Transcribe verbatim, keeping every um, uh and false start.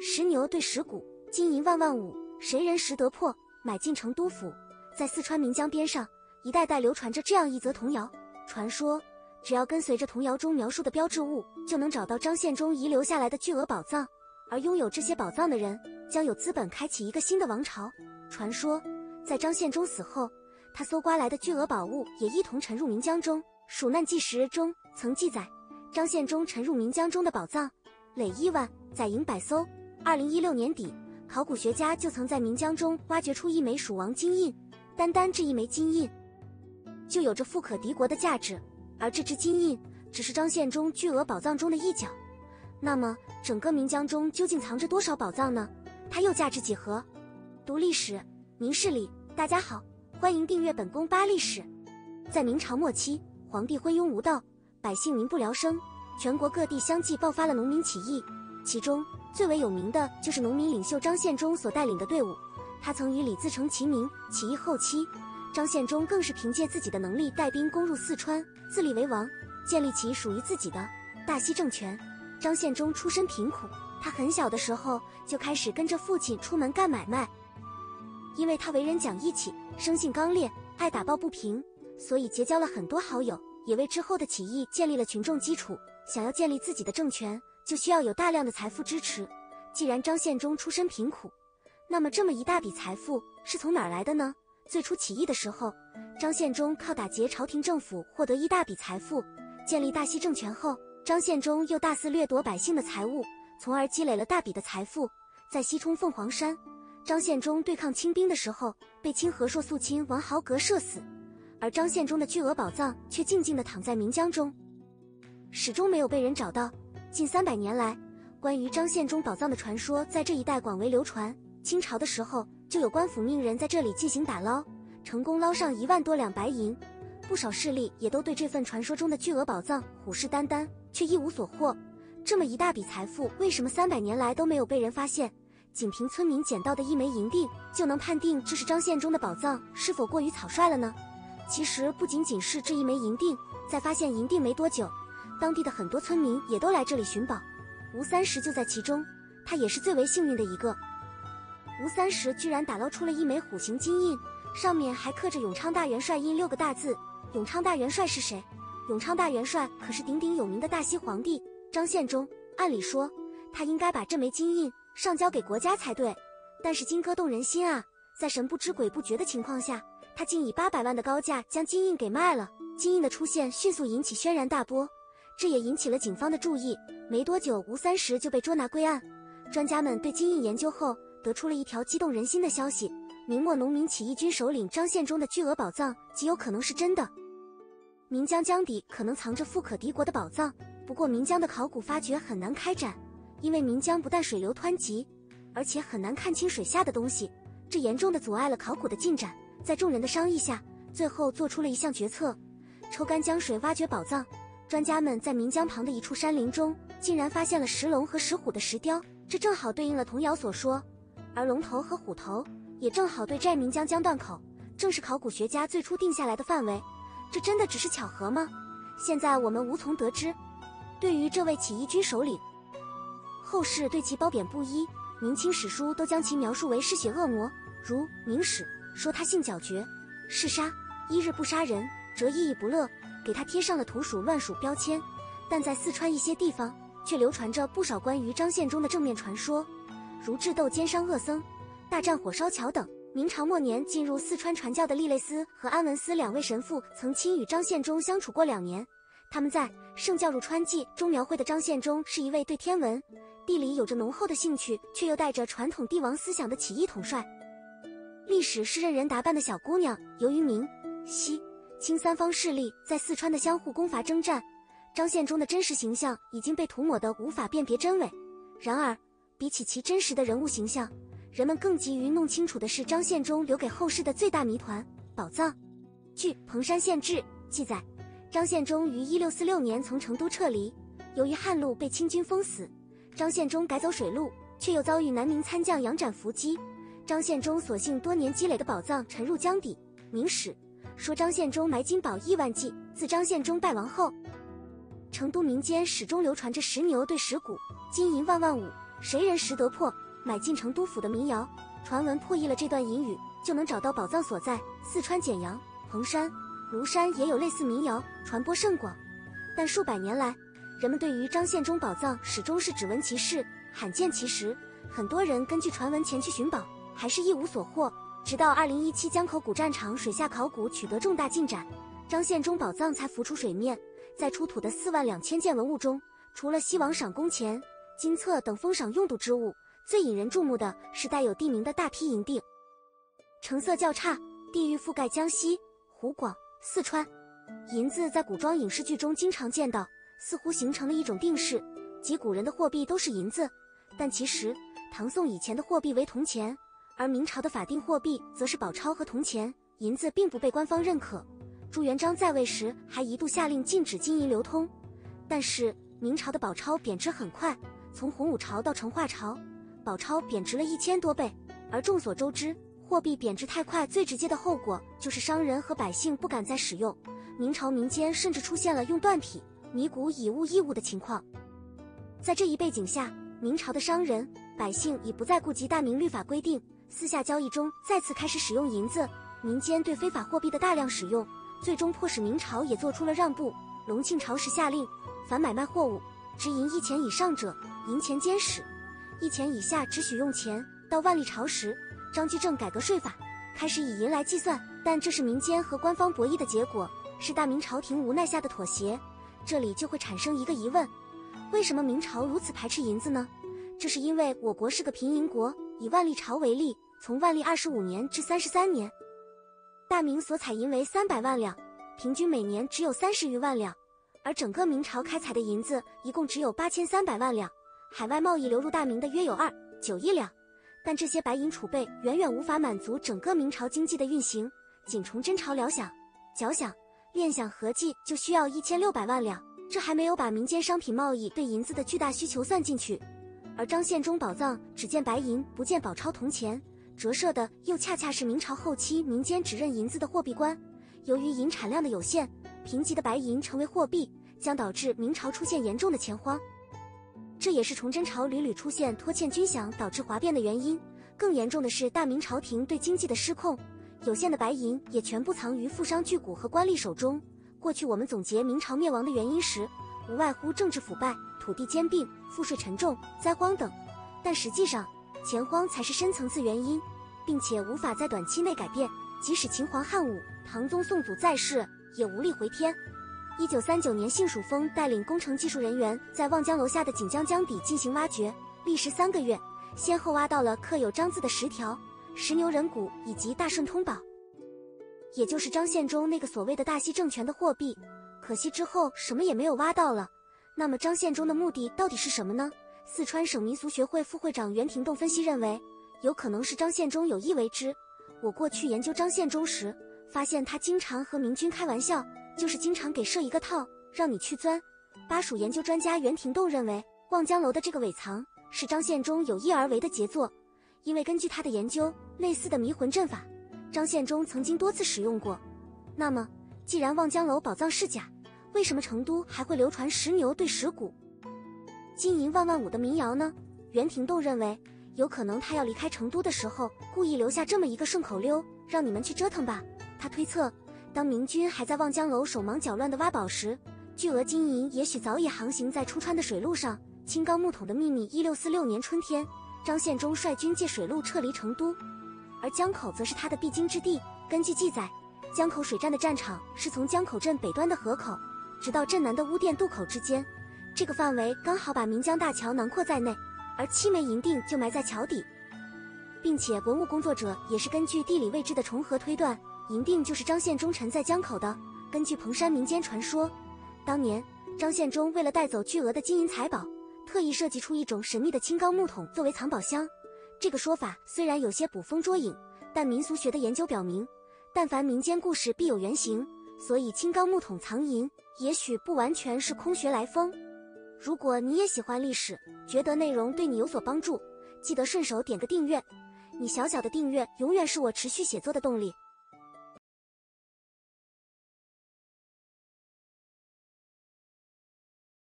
石牛对石鼓，金银万万五，谁人识得破？买进成都府。在四川岷江边上，一代代流传着这样一则童谣。传说，只要跟随着童谣中描述的标志物，就能找到张献忠遗留下来的巨额宝藏。而拥有这些宝藏的人，将有资本开启一个新的王朝。传说，在张献忠死后，他搜刮来的巨额宝物也一同沉入岷江中。《蜀难纪实》中曾记载，张献忠沉入岷江中的宝藏累一万，载银百艘。二零一六年底，考古学家就曾在岷江中挖掘出一枚蜀王金印，单单这一枚金印，就有着富可敌国的价值。而这只金印只是张献忠巨额宝藏中的一角。那么，整个岷江中究竟藏着多少宝藏呢？它又价值几何？读历史，明事理。大家好，欢迎订阅本宫八历史。在明朝末期，皇帝昏庸无道，百姓民不聊生，全国各地相继爆发了农民起义。其中最为有名的就是农民领袖张献忠所带领的队伍，他曾与李自成齐名。起义后期，张献忠更是凭借自己的能力带兵攻入四川，自立为王，建立起属于自己的大西政权。张献忠出身贫苦，他很小的时候就开始跟着父亲出门干买卖，因为他为人讲义气，生性刚烈，爱打抱不平，所以结交了很多好友，也为之后的起义建立了群众基础。想要建立自己的政权，就需要有大量的财富支持。既然张献忠出身贫苦，那么这么一大笔财富是从哪儿来的呢？最初起义的时候，张献忠靠打劫朝廷政府获得一大笔财富。建立大西政权后，张献忠又大肆掠夺百姓的财物，从而积累了大笔的财富。在西充凤凰山，张献忠对抗清兵的时候，被清河朔肃亲王豪格射死，而张献忠的巨额宝藏却静静地躺在岷江中，始终没有被人找到。近三百年来，关于张献忠宝藏的传说在这一带广为流传。清朝的时候，就有官府命人在这里进行打捞，成功捞上一万多两白银。不少势力也都对这份传说中的巨额宝藏虎视眈眈，却一无所获。这么一大笔财富，为什么三百年来都没有被人发现？仅凭村民捡到的一枚银锭，就能判定这是张献忠的宝藏，是否过于草率了呢？其实不仅仅是这一枚银锭，在发现银锭没多久，当地的很多村民也都来这里寻宝，吴三石就在其中，他也是最为幸运的一个。吴三石居然打捞出了一枚虎形金印，上面还刻着“永昌大元帅印”六个大字。永昌大元帅是谁？永昌大元帅可是鼎鼎有名的大西皇帝张献忠，按理说他应该把这枚金印上交给国家才对，但是金戈动人心啊，在神不知鬼不觉的情况下，他竟以八百万的高价将金印给卖了。金印的出现迅速引起轩然大波，这也引起了警方的注意。没多久，吴三石就被捉拿归案。专家们对金印研究后，得出了一条激动人心的消息：明末农民起义军首领张献忠的巨额宝藏极有可能是真的。岷江江底可能藏着富可敌国的宝藏，不过岷江的考古发掘很难开展，因为岷江不但水流湍急，而且很难看清水下的东西，这严重的阻碍了考古的进展。在众人的商议下，最后做出了一项决策：抽干江水挖掘宝藏。专家们在岷江旁的一处山林中，竟然发现了石龙和石虎的石雕，这正好对应了童谣所说，而龙头和虎头也正好对寨岷江江段口，正是考古学家最初定下来的范围。这真的只是巧合吗？现在我们无从得知。对于这位起义军首领，后世对其褒贬不一，明清史书都将其描述为嗜血恶魔，如《明史》说他性狡谲，嗜杀，一日不杀人，折一役不乐，给他贴上了土蜀乱蜀标签。但在四川一些地方，却流传着不少关于张献忠的正面传说，如智斗奸商恶僧、大战火烧桥等。明朝末年进入四川传教的利类思和安文思两位神父曾亲与张献忠相处过两年，他们在《圣教入川记》中描绘的张献忠是一位对天文地理有着浓厚的兴趣，却又带着传统帝王思想的起义统帅。历史是任人打扮的小姑娘。由于明、西、清三方势力在四川的相互攻伐征战，张献忠的真实形象已经被涂抹得无法辨别真伪。然而，比起其真实的人物形象，人们更急于弄清楚的是张献忠留给后世的最大谜团——宝藏。据《彭山县志》记载，张献忠于一六四六年从成都撤离，由于旱路被清军封死，张献忠改走水路，却又遭遇南明参将杨展伏击，张献忠所幸多年积累的宝藏沉入江底。《明史》说张献忠埋金宝亿万计。自张献忠败亡后，成都民间始终流传着石牛对石鼓，金银万万五，谁人识得破？买进成都府的民谣传闻，破译了这段隐语，就能找到宝藏所在。四川简阳、彭山、庐山也有类似民谣，传播甚广。但数百年来，人们对于张献忠宝藏始终是只闻其事，罕见其实。很多人根据传闻前去寻宝，还是一无所获。直到二零一七江口古战场水下考古取得重大进展，张献忠宝藏才浮出水面。在出土的四万两千件文物中，除了西王赏工钱、金册等封赏用途之物，最引人注目的是带有地名的大批银锭。成色较差，地域覆盖江西、湖广、四川。银子在古装影视剧中经常见到，似乎形成了一种定势，即古人的货币都是银子。但其实，唐宋以前的货币为铜钱，而明朝的法定货币则是宝钞和铜钱，银子并不被官方认可。朱元璋在位时还一度下令禁止金银流通，但是明朝的宝钞贬值很快，从洪武朝到成化朝，宝钞贬值了一千多倍。而众所周知，货币贬值太快，最直接的后果就是商人和百姓不敢再使用。明朝民间甚至出现了用断匹、米谷以物易物的情况。在这一背景下，明朝的商人、百姓已不再顾及大明律法规定，私下交易中再次开始使用银子。民间对非法货币的大量使用，最终迫使明朝也做出了让步。隆庆朝时下令，凡买卖货物值银一钱以上者，银钱监使；一钱以下只许用钱。到万历朝时，张居正改革税法，开始以银来计算。但这是民间和官方博弈的结果，是大明朝廷无奈下的妥协。这里就会产生一个疑问：为什么明朝如此排斥银子呢？这是因为我国是个贫银国。以万历朝为例，从万历二十五年至三十三年，大明所采银为三百万两，平均每年只有三十余万两，而整个明朝开采的银子一共只有八千三百万两，海外贸易流入大明的约有二九亿两，但这些白银储备远远无法满足整个明朝经济的运行，仅从真钞粮饷、缴饷、练饷合计就需要一千六百万两，这还没有把民间商品贸易对银子的巨大需求算进去。而张献忠宝藏只见白银，不见宝钞铜钱。折射的又恰恰是明朝后期民间只认银子的货币观。由于银产量的有限，贫瘠的白银成为货币，将导致明朝出现严重的钱荒。这也是崇祯朝屡屡出现拖欠军饷导致哗变的原因。更严重的是大明朝廷对经济的失控，有限的白银也全部藏于富商巨贾和官吏手中。过去我们总结明朝灭亡的原因时，无外乎政治腐败、土地兼并、赋税沉重、灾荒等，但实际上钱荒才是深层次原因，并且无法在短期内改变，即使秦皇汉武、唐宗宋祖在世，也无力回天。一九三九年，幸曙峰带领工程技术人员在望江楼下的锦江江底进行挖掘，历时三个月，先后挖到了刻有张字的石条、石牛人骨以及大顺通宝，也就是张献忠那个所谓的大西政权的货币。可惜之后什么也没有挖到了。那么张献忠的目的到底是什么呢？四川省民俗学会副会长袁廷栋分析认为，有可能是张献忠有意为之。我过去研究张献忠时，发现他经常和明军开玩笑，就是经常给设一个套，让你去钻。巴蜀研究专家袁廷栋认为，望江楼的这个伪藏是张献忠有意而为的杰作，因为根据他的研究，类似的迷魂阵法，张献忠曾经多次使用过。那么，既然望江楼宝藏是假，为什么成都还会流传石牛对石鼓、金银万万五的民谣呢？袁廷栋认为，有可能他要离开成都的时候，故意留下这么一个顺口溜，让你们去折腾吧。他推测，当明军还在望江楼手忙脚乱地挖宝时，巨额金银也许早已航行在出川的水路上。青钢木桶的秘密。一六四六年春天，张献忠率军借水路撤离成都，而江口则是他的必经之地。根据记载，江口水战的战场是从江口镇北端的河口，直到镇南的乌店渡口之间。这个范围刚好把岷江大桥囊括在内，而七枚银锭就埋在桥底，并且文物工作者也是根据地理位置的重合推断，银锭就是张献忠沉在江口的。根据彭山民间传说，当年张献忠为了带走巨额的金银财宝，特意设计出一种神秘的青钢木桶作为藏宝箱。这个说法虽然有些捕风捉影，但民俗学的研究表明，但凡民间故事必有原型，所以青钢木桶藏银也许不完全是空穴来风。如果你也喜欢历史，觉得内容对你有所帮助，记得顺手点个订阅。你小小的订阅永远是我持续写作的动力。